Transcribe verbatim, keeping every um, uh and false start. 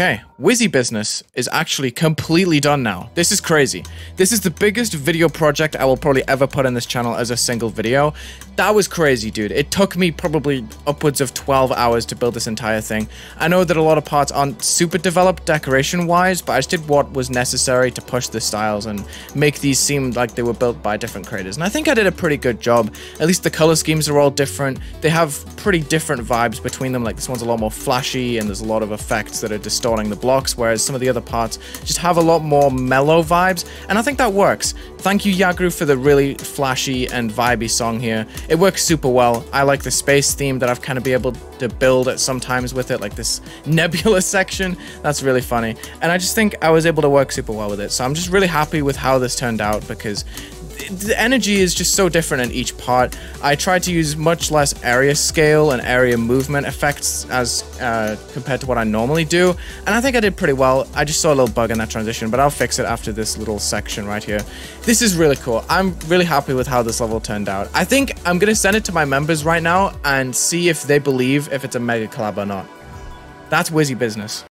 Okay, Wizy Business is actually completely done now. This is crazy. This is the biggest video project I will probably ever put in this channel as a single video. That was crazy, dude. It took me probably upwards of twelve hours to build this entire thing. I know that a lot of parts aren't super developed decoration-wise, but I just did what was necessary to push the styles and make these seem like they were built by different creators. And I think I did a pretty good job. At least the color schemes are all different. They have pretty different vibes between them. Like this one's a lot more flashy and there's a lot of effects that are distorting the blocks, whereas some of the other parts just have a lot more mellow vibes, and I think that works. Thank you, Yaguru, for the really flashy and vibey song here. It works super well. I like the space theme that I've kind of been able to build at sometimes with it, like this nebula section. That's really funny, and I just think I was able to work super well with it, so I'm just really happy with how this turned out because the energy is just so different in each part. I tried to use much less area scale and area movement effects as uh, compared to what I normally do, and I think I did pretty well. I just saw a little bug in that transition, but I'll fix it after this little section right here. This is really cool. I'm really happy with how this level turned out. I think I'm going to send it to my members right now and see if they believe if it's a mega collab or not. That's Wizy Business.